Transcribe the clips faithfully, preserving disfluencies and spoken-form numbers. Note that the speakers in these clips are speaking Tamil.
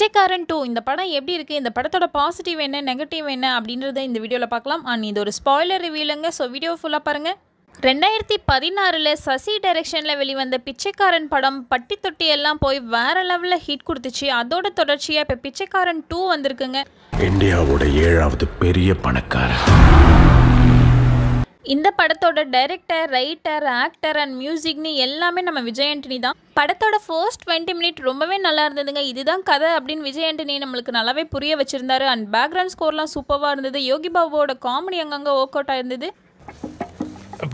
பிச்சைக்காரன் டூ இந்த படம் எப்படி இருக்குது, இந்த படத்தோட பாசிட்டிவ் என்ன நெகட்டிவ் என்ன அப்படின்றத இந்த வீடியோவில் பார்க்கலாம். அண்ட் இது ஒரு ஸ்பாய்லர் ரிவியூலங்க, ஸோ வீடியோ ஃபுல்லாக பாருங்கள். ரெண்டாயிரத்தி பதினாறில் சசி டைரெக்ஷனில் வெளிவந்த பிச்சைக்காரன் படம் பட்டி தொட்டி எல்லாம் போய் வேறு லெவலில் ஹிட் கொடுத்துச்சு. அதோட தொடர்ச்சியாக இப்போ பிச்சைக்காரன் டூ வந்திருக்குங்க. இந்தியாவோட ஏழாவது பெரிய பணக்காரர். இந்த படத்தோட டைரக்டர், ரைட்டர், ஆக்டர் அண்ட் மியூசிக்னு எல்லாமே நம்ம விஜய் ஆண்டனி தான். படத்தோட ஃபர்ஸ்ட் டுவெண்ட்டி மினிட் ரொம்பவே நல்லா இருந்ததுங்க. இதுதான் கதை அப்படின்னு விஜய் ஆண்டனி நம்மளுக்கு நல்லாவே புரிய வச்சுருந்தாரு. அண்ட் பேக்ரவுண்ட் ஸ்கோர்லாம் சூப்பராக இருந்தது. யோகி பாபுவோட காமெடி அங்கங்கே ஒர்க் அவுட் ஆயிருந்தது.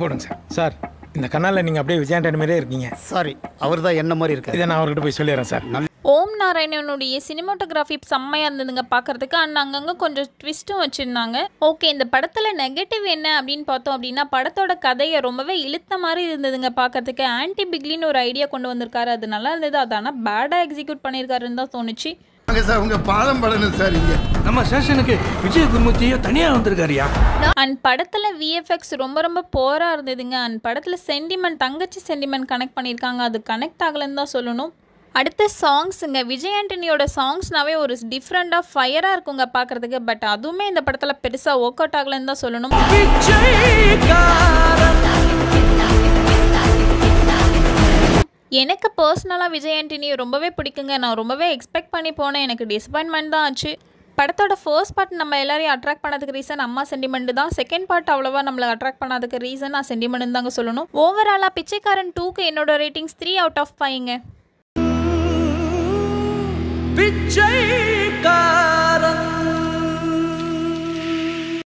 போடுங்க சார். சார் இந்த கண்ணால் நீங்கள் அப்படியே விஜய் ஆண்டனி மாதிரியே இருக்கீங்க. சாரி, அவர் தான் என்ன மாதிரி இருக்காரு. இதை நான் அவர்கிட்ட போய் சொல்லிடுறேன் சார். ஓம் நாராயணனுடைய சினிமாட்டோகிராஃபி செம்மையாக இருந்ததுங்க பார்க்குறதுக்கு. அண்ட் அங்கங்கே கொஞ்சம் ட்விஸ்ட்டும் வச்சுருந்தாங்க. ஓகே, இந்த படத்தில் நெகட்டிவ் என்ன அப்படின்னு பார்த்தோம் அப்படின்னா, படத்தோட கதையை ரொம்பவே இழுத்த மாதிரி இருந்ததுங்க பார்க்குறதுக்கு. ஆன்டி பிக்லின்னு ஒரு ஐடியா கொண்டு வந்திருக்காரு, அது நல்லா இருந்தது. அது ஆனால் பேடாக எக்ஸிக்யூட் பண்ணியிருக்காருன்னு தான் தோணுச்சு. அண்ட் படத்துல விஎஃப்எக்ஸ் ரொம்ப ரொம்ப போரா இருந்ததுங்க. அண்ட் படத்துல சென்டிமெண்ட், தங்கச்சி சென்டிமெண்ட் கனெக்ட் பண்ணியிருக்காங்க, அது கனெக்ட் ஆகலன்னு தான் சொல்லணும். அடுத்த சாங்ஸுங்க, விஜய் ஆண்டனியோட சாங்ஸ்னாவே ஒரு டிஃப்ரெண்டாக ஃபயராக இருக்குங்க பார்க்குறதுக்கு. பட் அதுவுமே இந்த படத்தில் பெருசாக ஒர்க் அவுட் ஆகலன்னு தான் சொல்லணும். எனக்கு பர்சனலாக விஜய் ஆண்டனி ரொம்பவே பிடிக்குங்க. நான் ரொம்பவே எக்ஸ்பெக்ட் பண்ணி போனேன், எனக்கு டிசப்பாயின்ட்மெண்ட் தான் ஆச்சு. படத்தோட ஃபர்ஸ்ட் பார்ட் நம்ம எல்லாரையும் அட்ராக்ட் பண்ணதுக்கு ரீசன் அம்மா சென்டிமெண்ட் தான். செகண்ட் பார்ட் அவ்வளோவா நம்மளை அட்ராக்ட் பண்ணாதுக்கு ரீசன் நான் சென்டிமெண்ட் தாங்க சொல்லணும். ஓவராலாக பிச்சைக்காரன் டூக்கு என்னோட ரேட்டிங்ஸ் த்ரீ அவுட் ஆஃப் ஃபைவ்ங்க. பிச்சைக்காரன்.